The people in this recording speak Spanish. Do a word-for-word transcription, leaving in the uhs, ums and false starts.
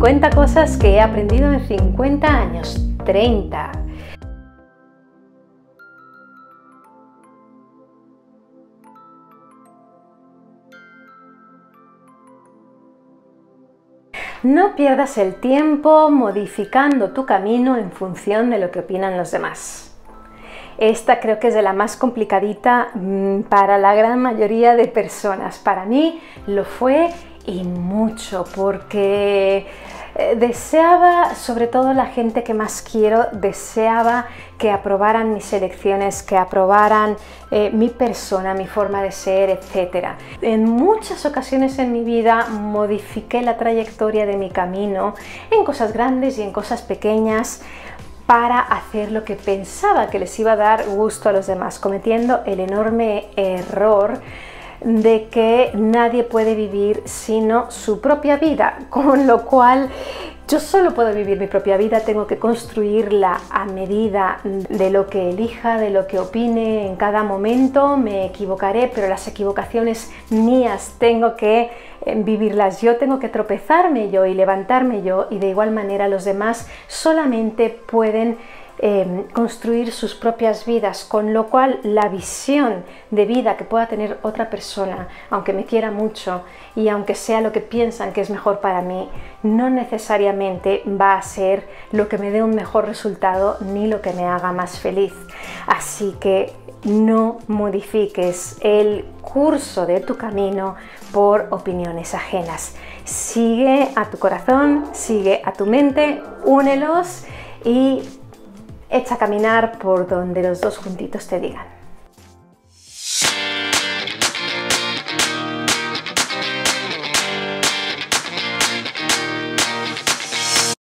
cincuenta cosas que he aprendido en cincuenta años. treinta. No pierdas el tiempo modificando tu camino en función de lo que opinan los demás. Esta creo que es de la más complicadita para la gran mayoría de personas. Para mí lo fue y mucho, porque deseaba, sobre todo la gente que más quiero, deseaba que aprobaran mis elecciones, que aprobaran eh, mi persona, mi forma de ser, etcétera. En muchas ocasiones en mi vida modifiqué la trayectoria de mi camino en cosas grandes y en cosas pequeñas para hacer lo que pensaba que les iba a dar gusto a los demás, cometiendo el enorme error de que nadie puede vivir sino su propia vida, con lo cual yo solo puedo vivir mi propia vida, tengo que construirla a medida de lo que elija, de lo que opine en cada momento. Me equivocaré, pero las equivocaciones mías tengo que vivirlas yo, tengo que tropezarme yo y levantarme yo, y de igual manera los demás solamente pueden Eh, construir sus propias vidas, con lo cual la visión de vida que pueda tener otra persona, aunque me quiera mucho y aunque sea lo que piensan que es mejor para mí, no necesariamente va a ser lo que me dé un mejor resultado ni lo que me haga más feliz. Así que no modifiques el curso de tu camino por opiniones ajenas. Sigue a tu corazón, sigue a tu mente, únelos y echa a caminar por donde los dos juntitos te digan.